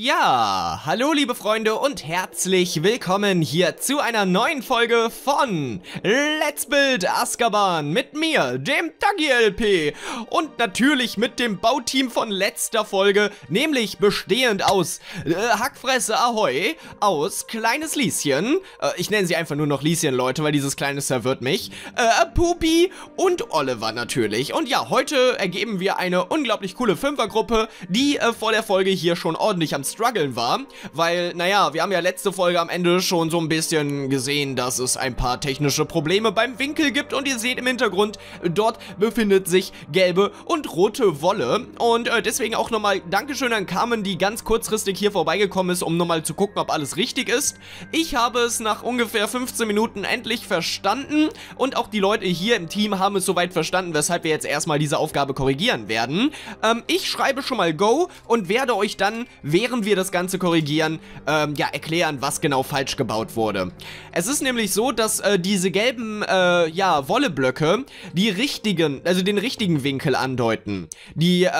Ja, hallo liebe Freunde und herzlich willkommen hier zu einer neuen Folge von Let's Build Azkaban mit mir, dem Dagi LP und natürlich mit dem Bauteam von letzter Folge, nämlich bestehend aus Hackfresse Ahoi, aus kleines Lieschen, ich nenne sie einfach nur noch Lieschen, Leute, weil dieses kleine verwirrt mich, Pupi und Oliver natürlich. Und ja, heute ergeben wir eine unglaublich coole Fünfergruppe, die vor der Folge hier schon ordentlich am Struggeln war, weil, naja, wir haben ja letzte Folge am Ende schon so ein bisschen gesehen, dass es ein paar technische Probleme beim Winkel gibt und ihr seht im Hintergrund, dort befindet sich gelbe und rote Wolle und deswegen auch nochmal Dankeschön an Carmen, die ganz kurzfristig hier vorbeigekommen ist, um nochmal zu gucken, ob alles richtig ist. Ich habe es nach ungefähr 15 Minuten endlich verstanden und auch die Leute hier im Team haben es soweit verstanden, weshalb wir jetzt erstmal diese Aufgabe korrigieren werden. Ich schreibe schon mal Go und werde euch dann, während wir das Ganze korrigieren, ja, erklären, was genau falsch gebaut wurde. Es ist nämlich so, dass diese gelben, ja, Wolleblöcke die richtigen, also den richtigen Winkel andeuten. Die, ja,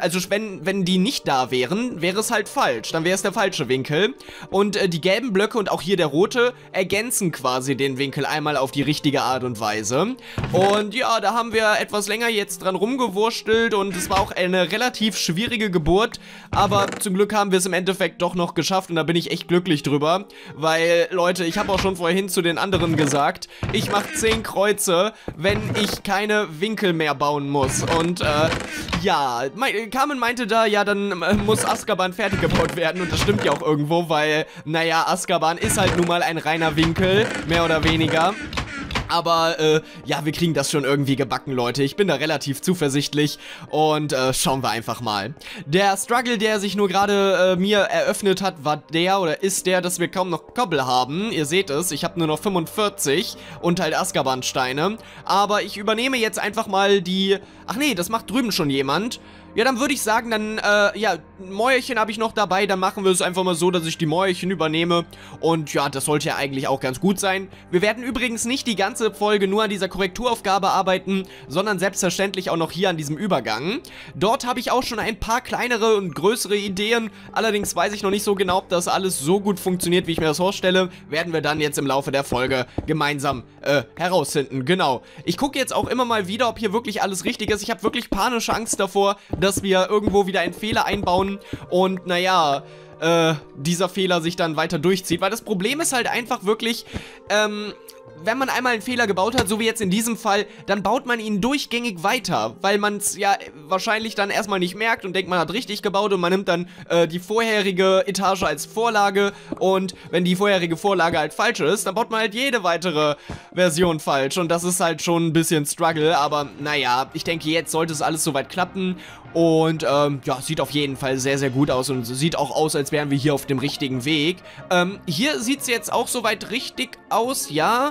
also wenn die nicht da wären, wäre es halt falsch. Dann wäre es der falsche Winkel. Und die gelben Blöcke und auch hier der rote ergänzen quasi den Winkel einmal auf die richtige Art und Weise. Und ja, da haben wir etwas länger jetzt dran rumgewurstelt und es war auch eine relativ schwierige Geburt. Aber zum Glück haben wir es im Endeffekt doch noch geschafft und da bin ich echt glücklich drüber, weil, Leute, ich habe auch schon vorhin zu den anderen gesagt, ich mache 10 Kreuze, wenn ich keine Winkel mehr bauen muss. Und ja, Carmen meinte da, ja, dann muss Azkaban fertig gebaut werden und das stimmt ja auch irgendwo, weil, naja, Azkaban ist halt nun mal ein reiner Winkel, mehr oder weniger. Aber, ja, wir kriegen das schon irgendwie gebacken, Leute. Ich bin da relativ zuversichtlich und schauen wir einfach mal. Der Struggle, der sich nur gerade mir eröffnet hat, war der oder ist der, dass wir kaum noch Kobbel haben. Ihr seht es, ich habe nur noch 45 und halt Azkaban-Steine. Aber ich übernehme jetzt einfach mal die... Ach nee, das macht drüben schon jemand. Ja, dann würde ich sagen, dann, ja, Mäuerchen habe ich noch dabei, dann machen wir es einfach mal so, dass ich die Mäuerchen übernehme und ja, das sollte ja eigentlich auch ganz gut sein. Wir werden übrigens nicht die ganze Folge nur an dieser Korrekturaufgabe arbeiten, sondern selbstverständlich auch noch hier an diesem Übergang. Dort habe ich auch schon ein paar kleinere und größere Ideen, allerdings weiß ich noch nicht so genau, ob das alles so gut funktioniert, wie ich mir das vorstelle, werden wir dann jetzt im Laufe der Folge gemeinsam, herausfinden, genau. Ich gucke jetzt auch immer mal wieder, ob hier wirklich alles richtig ist, ich habe wirklich panische Angst davor, dass wir irgendwo wieder einen Fehler einbauen und naja, dieser Fehler sich dann weiter durchzieht. Weil das Problem ist halt einfach wirklich, wenn man einmal einen Fehler gebaut hat, so wie jetzt in diesem Fall, dann baut man ihn durchgängig weiter, weil man es ja wahrscheinlich dann erstmal nicht merkt und denkt, man hat richtig gebaut und man nimmt dann die vorherige Etage als Vorlage und wenn die vorherige Vorlage halt falsch ist, dann baut man halt jede weitere Version falsch und das ist halt schon ein bisschen Struggle, aber naja, ich denke, jetzt sollte es alles soweit klappen und ja, sieht auf jeden Fall sehr, sehr gut aus und sieht auch aus, als wären wir hier auf dem richtigen Weg. Hier sieht es jetzt auch soweit richtig aus, ja.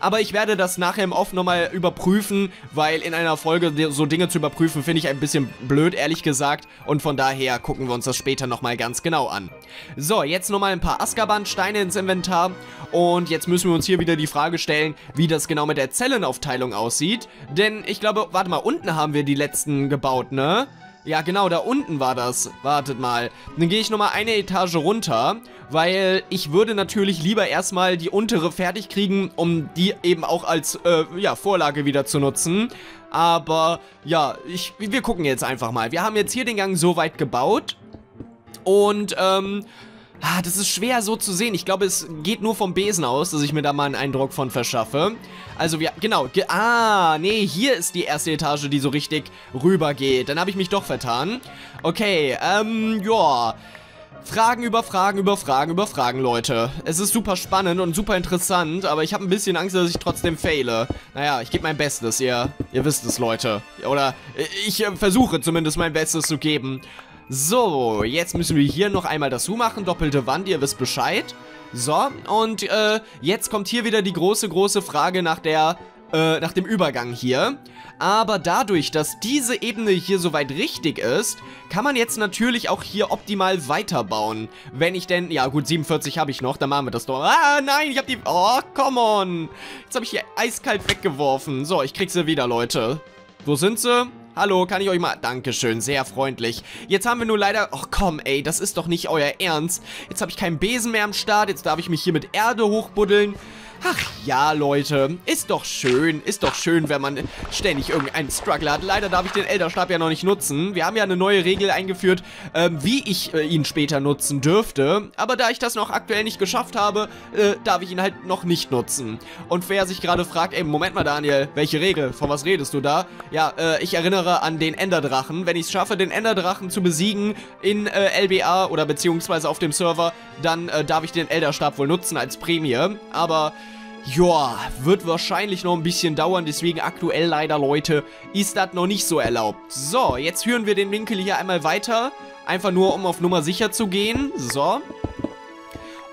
Aber ich werde das nachher im Off nochmal überprüfen, weil in einer Folge so Dinge zu überprüfen, finde ich ein bisschen blöd, ehrlich gesagt. Und von daher gucken wir uns das später nochmal ganz genau an. So, jetzt nochmal ein paar Azkaban-Steine ins Inventar. Und jetzt müssen wir uns hier wieder die Frage stellen, wie das genau mit der Zellenaufteilung aussieht. Denn ich glaube, warte mal, unten haben wir die letzten gebaut, ne? Ja, genau, da unten war das. Wartet mal. Dann gehe ich nochmal eine Etage runter, weil ich würde natürlich lieber erstmal die untere fertig kriegen, um die eben auch als, ja, Vorlage wieder zu nutzen. Aber, ja, wir gucken jetzt einfach mal. Wir haben jetzt hier den Gang so weit gebaut und, das ist schwer so zu sehen. Ich glaube, es geht nur vom Besen aus, dass ich mir da mal einen Eindruck von verschaffe. Also, wir, genau. Nee, hier ist die erste Etage, die so richtig rüber geht. Dann habe ich mich doch vertan. Okay, ja. Fragen über Fragen über Fragen über Fragen, Leute. Es ist super spannend und super interessant, aber ich habe ein bisschen Angst, dass ich trotzdem faile. Naja, ich gebe mein Bestes, ihr wisst es, Leute. Oder ich versuche zumindest mein Bestes zu geben. So, jetzt müssen wir hier noch einmal das zumachen. Doppelte Wand, ihr wisst Bescheid. So, und jetzt kommt hier wieder die große, große Frage nach der, nach dem Übergang hier. Aber dadurch, dass diese Ebene hier soweit richtig ist, kann man jetzt natürlich auch hier optimal weiterbauen. Wenn ich denn... Ja gut, 47 habe ich noch, dann machen wir das doch. Ah, nein, ich habe die... Oh, come on. Jetzt habe ich hier eiskalt weggeworfen. So, ich krieg sie wieder, Leute. Wo sind sie? Hallo, kann ich euch mal... Dankeschön, sehr freundlich. Jetzt haben wir nur leider... Ach komm, ey, das ist doch nicht euer Ernst. Jetzt habe ich keinen Besen mehr am Start. Jetzt darf ich mich hier mit Erde hochbuddeln. Ach ja, Leute. Ist doch schön, wenn man ständig irgendeinen Struggle hat. Leider darf ich den Elderstab ja noch nicht nutzen. Wir haben ja eine neue Regel eingeführt, wie ich ihn später nutzen dürfte. Aber da ich das noch aktuell nicht geschafft habe, darf ich ihn halt noch nicht nutzen. Und wer sich gerade fragt, ey, Moment mal, Daniel, welche Regel? Von was redest du da? Ja, ich erinnere an den Enderdrachen. Wenn ich es schaffe, den Enderdrachen zu besiegen in LBA oder beziehungsweise auf dem Server, dann darf ich den Elderstab wohl nutzen als Prämie. Aber... Joa, wird wahrscheinlich noch ein bisschen dauern, deswegen aktuell leider, Leute, ist das noch nicht so erlaubt. So, jetzt führen wir den Winkel hier einmal weiter, einfach nur, um auf Nummer sicher zu gehen. So.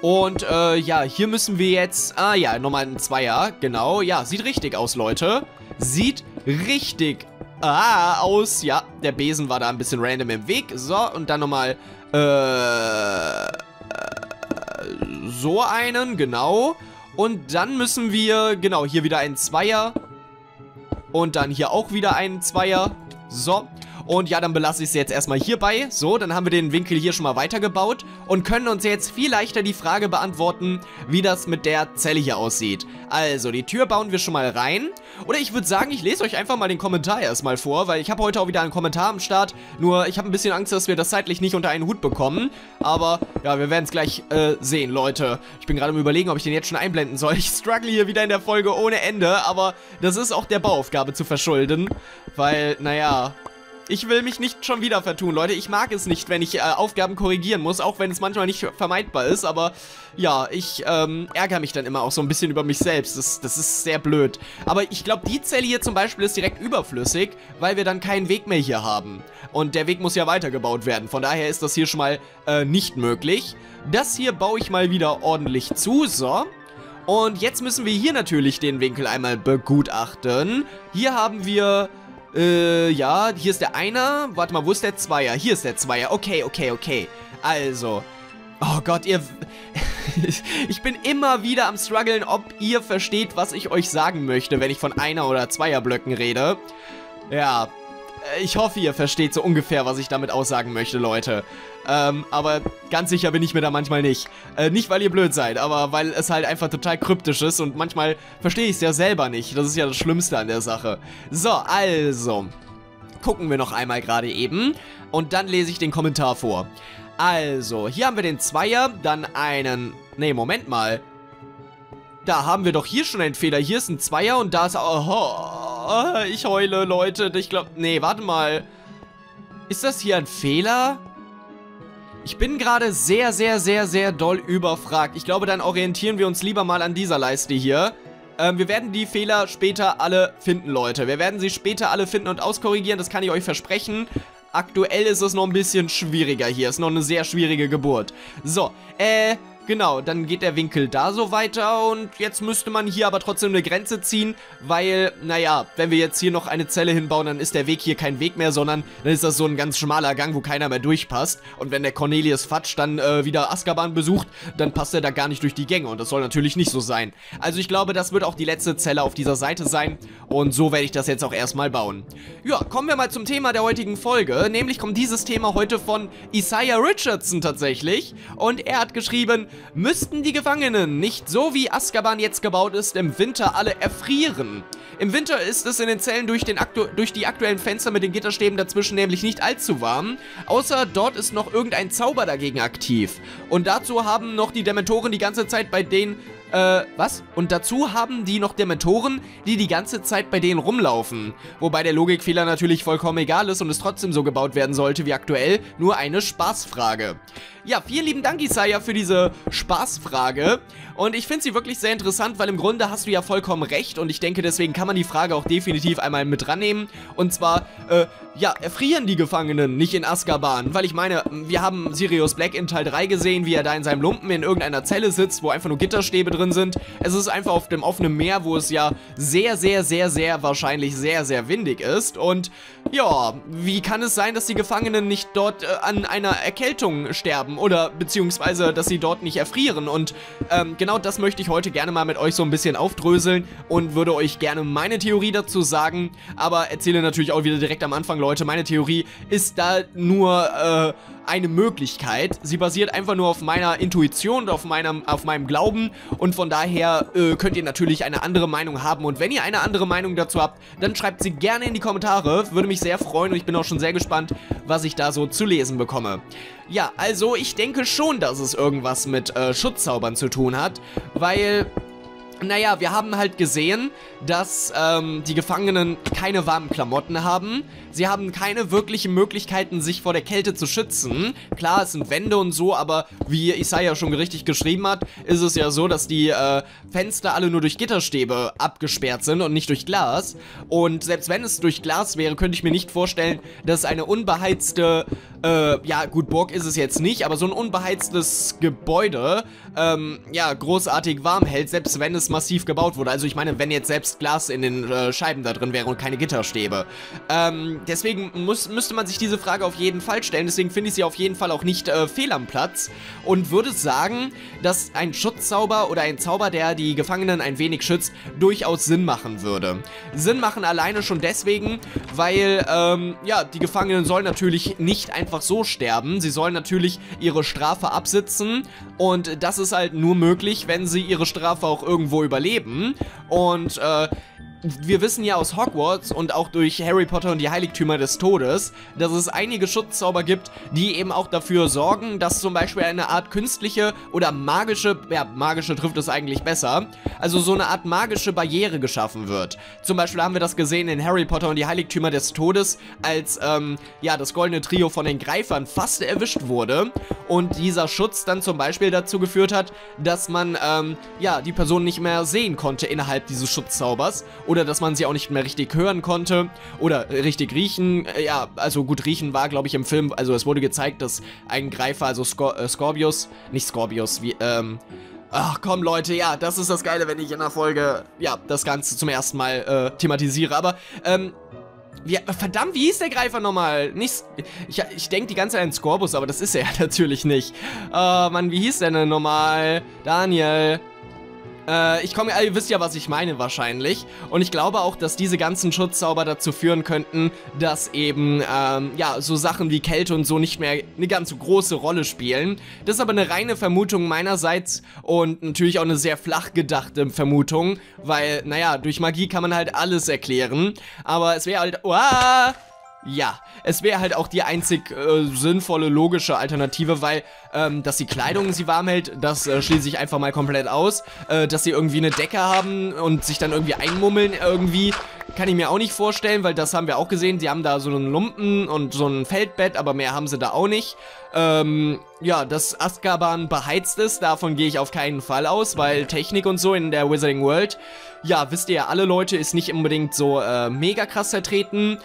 Und, ja, hier müssen wir jetzt, ah ja, nochmal ein Zweier, genau, ja, sieht richtig aus, Leute. Sieht richtig aus, ja, der Besen war da ein bisschen random im Weg. So, und dann nochmal, so einen, genau. Und dann müssen wir, genau, hier wieder einen Zweier. Und dann hier auch wieder einen Zweier. So. Und ja, dann belasse ich es jetzt erstmal hierbei. So, dann haben wir den Winkel hier schon mal weitergebaut. Und können uns jetzt viel leichter die Frage beantworten, wie das mit der Zelle hier aussieht. Also, die Tür bauen wir schon mal rein. Oder ich würde sagen, ich lese euch einfach mal den Kommentar erstmal vor. Weil ich habe heute auch wieder einen Kommentar am Start. Nur, ich habe ein bisschen Angst, dass wir das zeitlich nicht unter einen Hut bekommen. Aber, ja, wir werden es gleich sehen, Leute. Ich bin gerade am Überlegen, ob ich den jetzt schon einblenden soll. Ich struggle hier wieder in der Folge ohne Ende. Aber das ist auch der Bauaufgabe zu verschulden. Weil, naja... Ich will mich nicht schon wieder vertun, Leute. Ich mag es nicht, wenn ich Aufgaben korrigieren muss, auch wenn es manchmal nicht vermeidbar ist. Aber ja, ich ärgere mich dann immer auch so ein bisschen über mich selbst. Das ist sehr blöd. Aber ich glaube, die Zelle hier zum Beispiel ist direkt überflüssig, weil wir dann keinen Weg mehr hier haben. Und der Weg muss ja weitergebaut werden. Von daher ist das hier schon mal nicht möglich. Das hier baue ich mal wieder ordentlich zu, so. Und jetzt müssen wir hier natürlich den Winkel einmal begutachten. Hier haben wir... ja, hier ist der Einer. Warte mal, wo ist der Zweier? Hier ist der Zweier. Okay, okay, okay. Also. Oh Gott, ihr... Ich bin immer wieder am struggeln, ob ihr versteht, was ich euch sagen möchte, wenn ich von Einer- oder Zweierblöcken rede. Ja. Ich hoffe, ihr versteht so ungefähr, was ich damit aussagen möchte, Leute. Aber ganz sicher bin ich mir da manchmal nicht. Nicht, weil ihr blöd seid, aber weil es halt einfach total kryptisch ist und manchmal verstehe ich es ja selber nicht. Das ist ja das Schlimmste an der Sache. So, also. Gucken wir noch einmal gerade eben und dann lese ich den Kommentar vor. Also, hier haben wir den Zweier, dann einen... Nee, Moment mal. Da haben wir doch hier schon einen Fehler. Hier ist ein Zweier und da ist... Oh, ich heule, Leute. Ich glaube... Nee, warte mal. Ist das hier ein Fehler? Ich bin gerade sehr, sehr, sehr, sehr doll überfragt. Ich glaube, dann orientieren wir uns lieber mal an dieser Leiste hier. Wir werden die Fehler später alle finden, Leute. Wir werden sie später alle finden und auskorrigieren. Das kann ich euch versprechen. Aktuell ist es noch ein bisschen schwieriger hier. Ist noch eine sehr schwierige Geburt. So, genau, dann geht der Winkel da so weiter und jetzt müsste man hier aber trotzdem eine Grenze ziehen, weil, naja, wenn wir jetzt hier noch eine Zelle hinbauen, dann ist der Weg hier kein Weg mehr, sondern dann ist das so ein ganz schmaler Gang, wo keiner mehr durchpasst. Und wenn der Cornelius Fudge dann wieder Azkaban besucht, dann passt er da gar nicht durch die Gänge und das soll natürlich nicht so sein. Also ich glaube, das wird auch die letzte Zelle auf dieser Seite sein und so werde ich das jetzt auch erstmal bauen. Ja, kommen wir mal zum Thema der heutigen Folge, nämlich kommt dieses Thema heute von Isaiah Richardson tatsächlich und er hat geschrieben... Müssten die Gefangenen nicht so wie Azkaban jetzt gebaut ist, im Winter alle erfrieren? Im Winter ist es in den Zellen durch die aktuellen Fenster mit den Gitterstäben dazwischen nämlich nicht allzu warm, außer dort ist noch irgendein Zauber dagegen aktiv. Und dazu haben noch die Dementoren die ganze Zeit bei denen... was? Und dazu haben die noch Dementoren, die die ganze Zeit bei denen rumlaufen. Wobei der Logikfehler natürlich vollkommen egal ist und es trotzdem so gebaut werden sollte wie aktuell. Nur eine Spaßfrage. Ja, vielen lieben Dank, Isaiah, für diese Spaßfrage. Und ich finde sie wirklich sehr interessant, weil im Grunde hast du ja vollkommen recht. Und ich denke, deswegen kann man die Frage auch definitiv einmal mit rannehmen. Und zwar, ja, erfrieren die Gefangenen nicht in Azkaban, weil ich meine, wir haben Sirius Black in Teil 3 gesehen, wie er da in seinem Lumpen in irgendeiner Zelle sitzt, wo einfach nur Gitterstäbe drin sind. Es ist einfach auf dem offenen Meer, wo es ja sehr wahrscheinlich sehr windig ist. Und ja, wie kann es sein, dass die Gefangenen nicht dort an einer Erkältung sterben oder beziehungsweise, dass sie dort nicht erfrieren? Und genau das möchte ich heute gerne mal mit euch so ein bisschen aufdröseln und würde euch gerne meine Theorie dazu sagen, aber erzähle natürlich auch wieder direkt am Anfang, Leute, meine Theorie ist da nur eine Möglichkeit. Sie basiert einfach nur auf meiner Intuition und auf meinem Glauben und von daher könnt ihr natürlich eine andere Meinung haben und wenn ihr eine andere Meinung dazu habt, dann schreibt sie gerne in die Kommentare, würde mich sehr freuen und ich bin auch schon sehr gespannt, was ich da so zu lesen bekomme. Ja, also ich denke schon, dass es irgendwas mit Schutzzaubern zu tun hat, weil... Naja, wir haben halt gesehen, dass die Gefangenen keine warmen Klamotten haben. Sie haben keine wirklichen Möglichkeiten, sich vor der Kälte zu schützen. Klar, es sind Wände und so, aber wie Isaiah schon richtig geschrieben hat, ist es ja so, dass die Fenster alle nur durch Gitterstäbe abgesperrt sind und nicht durch Glas. Und selbst wenn es durch Glas wäre, könnte ich mir nicht vorstellen, dass eine unbeheizte, ja gut, Burg ist es jetzt nicht, aber so ein unbeheiztes Gebäude, ja, großartig warm hält, selbst wenn es massiv gebaut wurde. Also ich meine, wenn jetzt selbst Glas in den Scheiben da drin wäre und keine Gitterstäbe. Deswegen müsste man sich diese Frage auf jeden Fall stellen. Deswegen finde ich sie auf jeden Fall auch nicht fehl am Platz und würde sagen, dass ein Schutzzauber oder ein Zauber, der die Gefangenen ein wenig schützt, durchaus Sinn machen würde. Sinn machen alleine schon deswegen, weil ja, die Gefangenen sollen natürlich nicht einfach so sterben. Sie sollen natürlich ihre Strafe absitzen und das ist halt nur möglich, wenn sie ihre Strafe auch irgendwo überleben und wir wissen ja aus Hogwarts und auch durch Harry Potter und die Heiligtümer des Todes, dass es einige Schutzzauber gibt, die eben auch dafür sorgen, dass zum Beispiel eine Art künstliche oder magische, ja, magische trifft es eigentlich besser, also so eine Art magische Barriere geschaffen wird. Zum Beispiel haben wir das gesehen in Harry Potter und die Heiligtümer des Todes, als, ja, das goldene Trio von den Greifern fast erwischt wurde und dieser Schutz dann zum Beispiel dazu geführt hat, dass man, ja, die Person nicht mehr sehen konnte innerhalb dieses Schutzzaubers. Oder dass man sie auch nicht mehr richtig hören konnte oder richtig riechen. Ja, also gut, riechen war, glaube ich, im Film, also es wurde gezeigt, dass ein Greifer, also Scorpius, nicht Scorpius, wie, ach komm Leute, ja, das ist das Geile, wenn ich in der Folge, ja, das Ganze zum ersten Mal thematisiere. Aber, ja, verdammt, wie hieß der Greifer nochmal? Ich denke die ganze Zeit an Scorbus, aber das ist er ja natürlich nicht. Mann, wie hieß der denn nochmal? Daniel... ihr wisst ja, was ich meine wahrscheinlich. Und ich glaube auch, dass diese ganzen Schutzzauber dazu führen könnten, dass eben, ja, so Sachen wie Kälte und so nicht mehr eine ganz so große Rolle spielen. Das ist aber eine reine Vermutung meinerseits und natürlich auch eine sehr flach gedachte Vermutung, weil, naja, durch Magie kann man halt alles erklären. Aber es wäre halt... Uah! Ja, es wäre halt auch die einzig sinnvolle, logische Alternative, weil, dass die Kleidung sie warm hält, das schließe ich einfach mal komplett aus. Dass sie irgendwie eine Decke haben und sich dann irgendwie einmummeln irgendwie, kann ich mir auch nicht vorstellen, weil das haben wir auch gesehen. Sie haben da so einen Lumpen und so ein Feldbett, aber mehr haben sie da auch nicht. Ja, dass Azkaban beheizt ist, davon gehe ich auf keinen Fall aus, weil Technik und so in der Wizarding World, ja, wisst ihr ja, alle Leute ist nicht unbedingt so mega krass vertreten.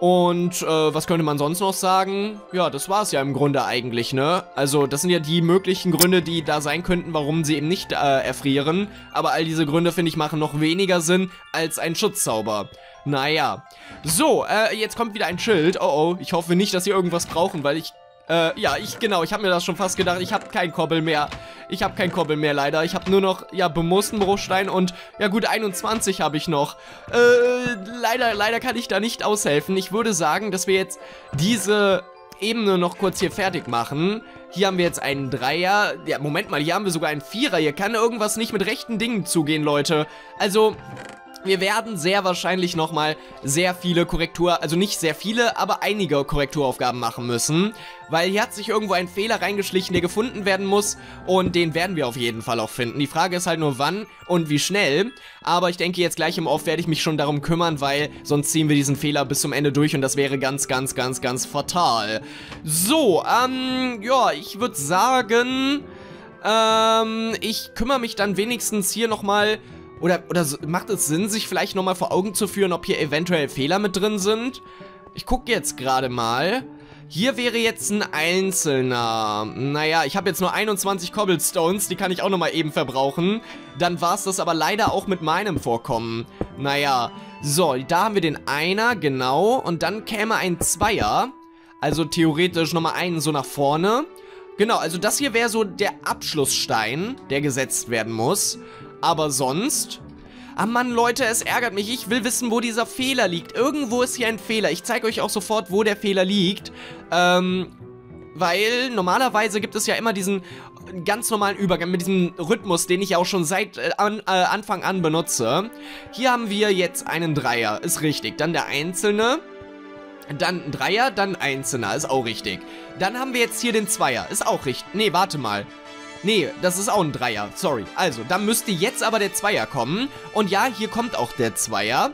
Und was könnte man sonst noch sagen? Ja, das war es ja im Grunde eigentlich, ne? Also das sind ja die möglichen Gründe, die da sein könnten, warum sie eben nicht erfrieren. Aber all diese Gründe, finde ich, machen noch weniger Sinn als ein Schutzzauber. Naja. So, jetzt kommt wieder ein Schild. Oh, oh, ich hoffe nicht, dass sie irgendwas brauchen, weil ich... ja, ich habe mir das schon fast gedacht, ich habe keinen Kobbel mehr. Ich habe keinen Kobbel mehr, leider. Ich habe nur noch, ja, bemoosten Bruchstein und, ja gut, 21 habe ich noch. Leider kann ich da nicht aushelfen. Ich würde sagen, dass wir jetzt diese Ebene noch kurz hier fertig machen. Hier haben wir jetzt einen Dreier. Ja, Moment mal, hier haben wir sogar einen Vierer. Hier kann irgendwas nicht mit rechten Dingen zugehen, Leute. Also... wir werden sehr wahrscheinlich nochmal sehr viele also nicht sehr viele, aber einige Korrekturaufgaben machen müssen. Weil hier hat sich irgendwo ein Fehler reingeschlichen, der gefunden werden muss. Und den werden wir auf jeden Fall auch finden. Die Frage ist halt nur, wann und wie schnell. Aber ich denke, jetzt gleich im Off werde ich mich schon darum kümmern, weil sonst ziehen wir diesen Fehler bis zum Ende durch. Und das wäre ganz fatal. So, ja, ich würde sagen, ich kümmere mich dann wenigstens hier nochmal... Oder macht es Sinn, sich vielleicht nochmal vor Augen zu führen, ob hier eventuell Fehler mit drin sind? Ich gucke jetzt gerade mal. Hier wäre jetzt ein einzelner. Naja, ich habe jetzt nur 21 Cobblestones, die kann ich auch nochmal eben verbrauchen. Dann war es das aber leider auch mit meinem Vorkommen. Naja, so, da haben wir den Einer, genau. Und dann käme ein Zweier. Also theoretisch nochmal einen so nach vorne. Genau, also das hier wäre so der Abschlussstein, der gesetzt werden muss. Aber sonst... Ah Mann, Leute, es ärgert mich. Ich will wissen, wo dieser Fehler liegt. Irgendwo ist hier ein Fehler. Ich zeige euch auch sofort, wo der Fehler liegt. Weil normalerweise gibt es ja immer diesen ganz normalen Übergang mit diesem Rhythmus, den ich ja auch schon seit Anfang an benutze. Hier haben wir jetzt einen Dreier. Ist richtig. Dann der Einzelne. Dann ein Dreier, dann Einzelner. Ist auch richtig. Dann haben wir jetzt hier den Zweier. Ist auch richtig. Nee, warte mal. Nee, das ist auch ein Dreier, sorry. Also, dann müsste jetzt aber der Zweier kommen. Und ja, hier kommt auch der Zweier.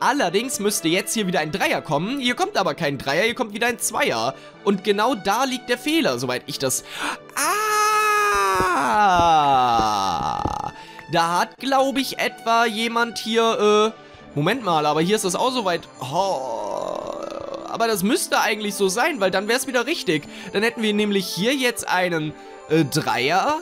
Allerdings müsste jetzt hier wieder ein Dreier kommen. Hier kommt aber kein Dreier, hier kommt wieder ein Zweier. Und genau da liegt der Fehler, soweit ich das... Ah! Da hat, glaube ich, etwa jemand hier, Moment mal, aber hier ist das auch soweit... Oh... Aber das müsste eigentlich so sein, weil dann wäre es wieder richtig. Dann hätten wir nämlich hier jetzt einen... Dreier,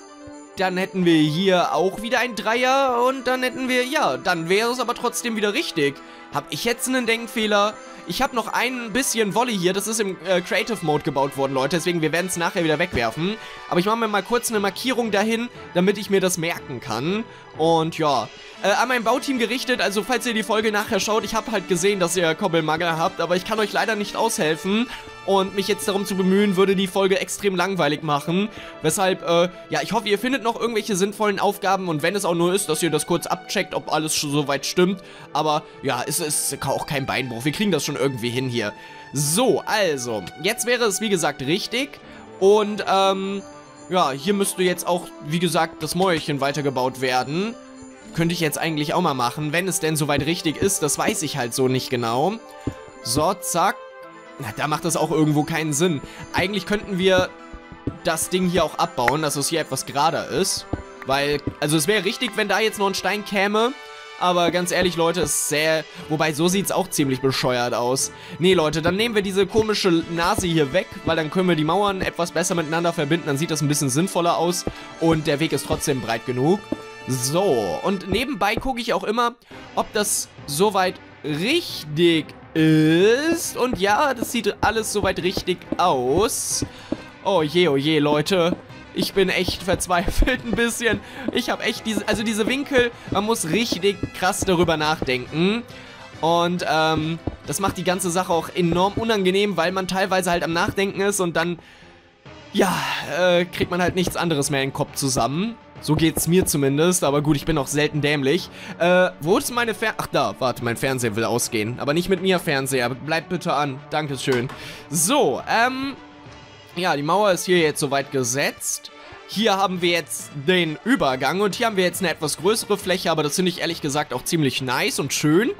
dann hätten wir hier auch wieder ein Dreier und dann hätten wir, ja, dann wäre es aber trotzdem wieder richtig. Hab ich jetzt einen Denkfehler? Ich habe noch ein bisschen Volley hier, das ist im Creative Mode gebaut worden, Leute, deswegen wir werden es nachher wieder wegwerfen. Aber ich mache mir mal kurz eine Markierung dahin, damit ich mir das merken kann. Und ja, an mein Bauteam gerichtet, also falls ihr die Folge nachher schaut, ich habe halt gesehen, dass ihr Kobbelmangel habt, aber ich kann euch leider nicht aushelfen. Und mich jetzt darum zu bemühen, würde die Folge extrem langweilig machen. Weshalb, ja, ich hoffe, ihr findet noch irgendwelche sinnvollen Aufgaben. Und wenn es auch nur ist, dass ihr das kurz abcheckt, ob alles schon soweit stimmt. Aber, ja, es ist auch kein Beinbruch. Wir kriegen das schon irgendwie hin hier. So, also, jetzt wäre es, wie gesagt, richtig. Und, ja, hier müsste jetzt auch, wie gesagt, das Mäuerchen weitergebaut werden. Könnte ich jetzt eigentlich auch mal machen, wenn es denn soweit richtig ist. Das weiß ich halt so nicht genau. So, zack. Na, da macht das auch irgendwo keinen Sinn. Eigentlich könnten wir das Ding hier auch abbauen, dass es hier etwas gerader ist. Weil, also es wäre richtig, wenn da jetzt noch ein Stein käme. Aber ganz ehrlich, Leute, es ist sehr... Wobei, so sieht es auch ziemlich bescheuert aus. Nee, Leute, dann nehmen wir diese komische Nase hier weg, weil dann können wir die Mauern etwas besser miteinander verbinden. Dann sieht das ein bisschen sinnvoller aus. Und der Weg ist trotzdem breit genug. So, und nebenbei gucke ich auch immer, ob das soweit richtig ist. Und ja, das sieht alles soweit richtig aus. Oh je, Leute. Ich bin echt verzweifelt ein bisschen. Ich habe echt diese... Also diese Winkel, man muss richtig krass darüber nachdenken. Und, das macht die ganze Sache auch enorm unangenehm, weil man teilweise halt am Nachdenken ist und dann... Ja, kriegt man halt nichts anderes mehr in den Kopf zusammen. So geht's mir zumindest, aber gut, ich bin auch selten dämlich. Wo ist meine Ach da, warte, mein Fernseher will ausgehen. Aber nicht mit mir, Fernseher, bleibt bitte an. Dankeschön. So, ja, die Mauer ist hier jetzt soweit gesetzt. Hier haben wir jetzt den Übergang und hier haben wir jetzt eine etwas größere Fläche, aber das finde ich ehrlich gesagt auch ziemlich nice und schön.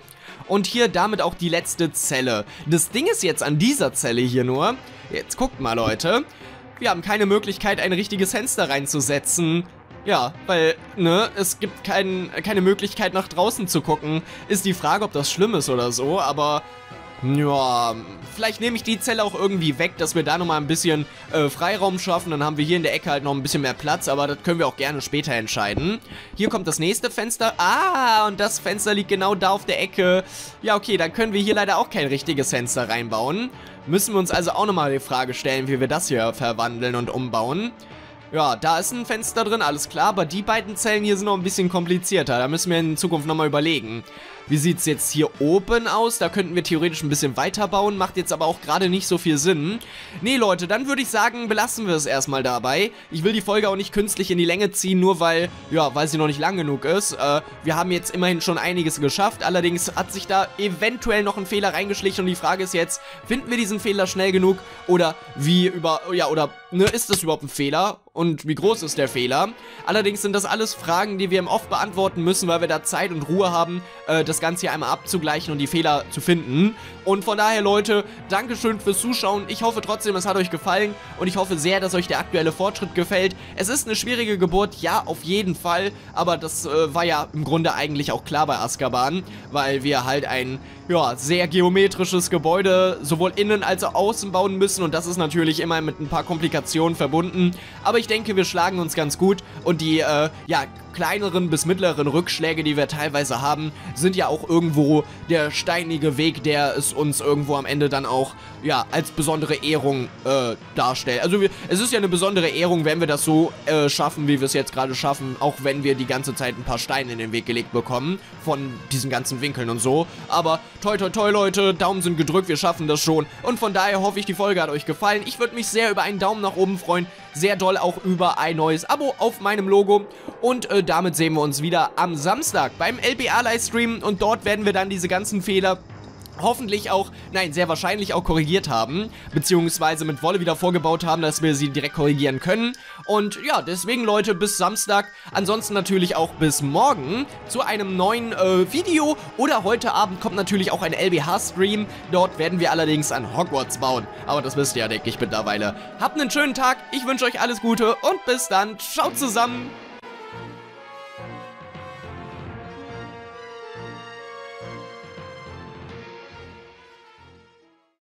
Und hier damit auch die letzte Zelle. Das Ding ist jetzt an dieser Zelle hier nur, jetzt guckt mal, Leute, wir haben keine Möglichkeit, ein richtiges Fenster reinzusetzen. Ja, weil, ne, es gibt keine Möglichkeit, nach draußen zu gucken. Ist die Frage, ob das schlimm ist oder so, aber... Ja, vielleicht nehme ich die Zelle auch irgendwie weg, dass wir da nochmal ein bisschen Freiraum schaffen. Dann haben wir hier in der Ecke halt noch ein bisschen mehr Platz, aber das können wir auch gerne später entscheiden. Hier kommt das nächste Fenster. Ah, und das Fenster liegt genau da auf der Ecke. Ja, okay, dann können wir hier leider auch kein richtiges Fenster reinbauen. Müssen wir uns also auch nochmal die Frage stellen, wie wir das hier verwandeln und umbauen. Ja, da ist ein Fenster drin, alles klar, aber die beiden Zellen hier sind noch ein bisschen komplizierter. Da müssen wir in Zukunft nochmal überlegen. Wie sieht es jetzt hier oben aus? Da könnten wir theoretisch ein bisschen weiterbauen, macht jetzt aber auch gerade nicht so viel Sinn. Nee, Leute, dann würde ich sagen, belassen wir es erstmal dabei. Ich will die Folge auch nicht künstlich in die Länge ziehen, nur weil, ja, weil sie noch nicht lang genug ist. Wir haben jetzt immerhin schon einiges geschafft, allerdings hat sich da eventuell noch ein Fehler reingeschlichen und die Frage ist jetzt, finden wir diesen Fehler schnell genug oder wie über, ja, oder, ne, ist das überhaupt ein Fehler? und wie groß ist der Fehler. Allerdings sind das alles Fragen, die wir im Off beantworten müssen, weil wir da Zeit und Ruhe haben, das Ganze hier einmal abzugleichen und die Fehler zu finden. Und von daher, Leute, Dankeschön fürs Zuschauen. Ich hoffe trotzdem, es hat euch gefallen und ich hoffe sehr, dass euch der aktuelle Fortschritt gefällt. Es ist eine schwierige Geburt, ja, auf jeden Fall, aber das war ja im Grunde eigentlich auch klar bei Azkaban, weil wir halt ein, ja, sehr geometrisches Gebäude sowohl innen als auch außen bauen müssen und das ist natürlich immer mit ein paar Komplikationen verbunden, aber ich denke, wir schlagen uns ganz gut und die, ja, kleineren bis mittleren Rückschläge, die wir teilweise haben, sind ja auch irgendwo der steinige Weg, der es uns irgendwo am Ende dann auch, ja, als besondere Ehrung darstellt. Also es ist ja eine besondere Ehrung, wenn wir das so schaffen, wie wir es jetzt gerade schaffen, auch wenn wir die ganze Zeit ein paar Steine in den Weg gelegt bekommen, von diesen ganzen Winkeln und so. Aber toi toi toi, Leute, Daumen sind gedrückt, wir schaffen das schon. Und von daher hoffe ich, die Folge hat euch gefallen. Ich würde mich sehr über einen Daumen nach oben freuen, sehr doll auch über ein neues Abo auf meinem Logo und damit sehen wir uns wieder am Samstag beim LBA-Livestream und dort werden wir dann diese ganzen Fehler hoffentlich auch, nein, sehr wahrscheinlich auch korrigiert haben, beziehungsweise mit Wolle wieder vorgebaut haben, dass wir sie direkt korrigieren können. Und ja, deswegen, Leute, bis Samstag, ansonsten natürlich auch bis morgen zu einem neuen Video oder heute Abend kommt natürlich auch ein LBH-Stream, dort werden wir allerdings an Hogwarts bauen, aber das wisst ihr ja, denke ich, mittlerweile. Habt einen schönen Tag, ich wünsche euch alles Gute und bis dann, ciao zusammen!